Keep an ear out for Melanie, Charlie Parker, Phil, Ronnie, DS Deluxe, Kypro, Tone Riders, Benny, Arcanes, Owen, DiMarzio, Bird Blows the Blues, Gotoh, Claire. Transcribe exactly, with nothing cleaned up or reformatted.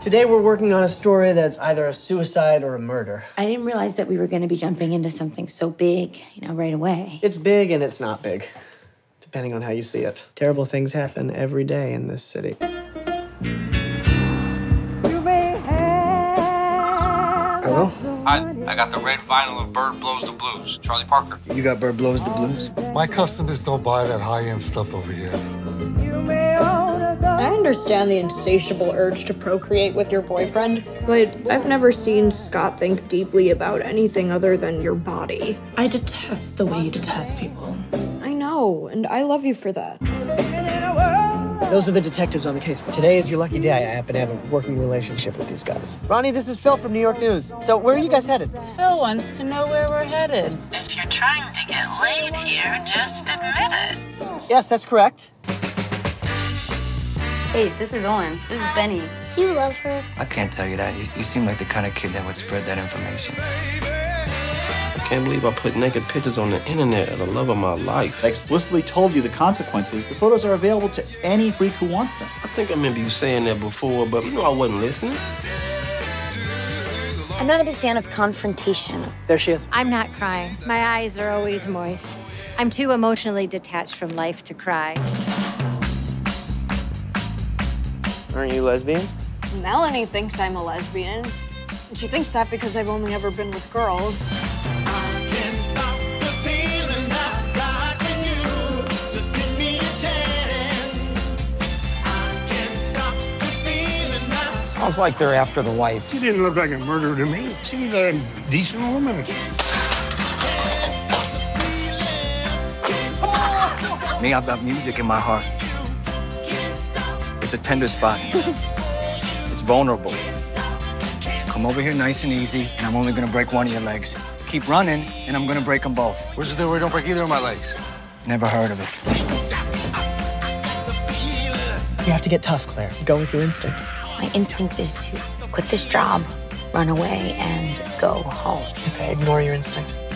Today we're working on a story that's either a suicide or a murder. I didn't realize that we were going to be jumping into something so big, you know, right away. It's big and it's not big, depending on how you see it. Terrible things happen every day in this city. Hello? Hi, I got the red vinyl of Bird Blows the Blues, Charlie Parker. You got Bird Blows the Blues? My customers don't buy that high-end stuff over here. I understand the insatiable urge to procreate with your boyfriend, but I've never seen Scott think deeply about anything other than your body. I detest the way you detest people. I know, and I love you for that. Those are the detectives on the case. Today is your lucky day. I happen to have a working relationship with these guys. Ronnie, this is Phil from New York News. So where are you guys headed? Phil wants to know where we're headed. If you're trying to get laid here, just admit it. Yes, that's correct. Hey, this is Owen. This is Benny. Do you love her? I can't tell you that. You, you seem like the kind of kid that would spread that information. I can't believe I put naked pictures on the internet of the love of my life. I explicitly told you the consequences. The photos are available to any freak who wants them. I think I remember you saying that before, but you know I wasn't listening. I'm not a big fan of confrontation. There she is. I'm not crying. My eyes are always moist. I'm too emotionally detached from life to cry. Aren't you lesbian? Melanie thinks I'm a lesbian. She thinks that because I've only ever been with girls. Sounds like they're after the wife. She didn't look like a murderer to me. She was a decent woman. Me, I've got music in my heart. It's a tender spot. It's vulnerable. Come over here nice and easy, and I'm only gonna break one of your legs. Keep running, and I'm gonna break them both. Where's the thing where I don't break either of my legs? Never heard of it. You have to get tough, Claire. Go with your instinct. My instinct is to quit this job, run away, and go home. Okay, ignore your instinct.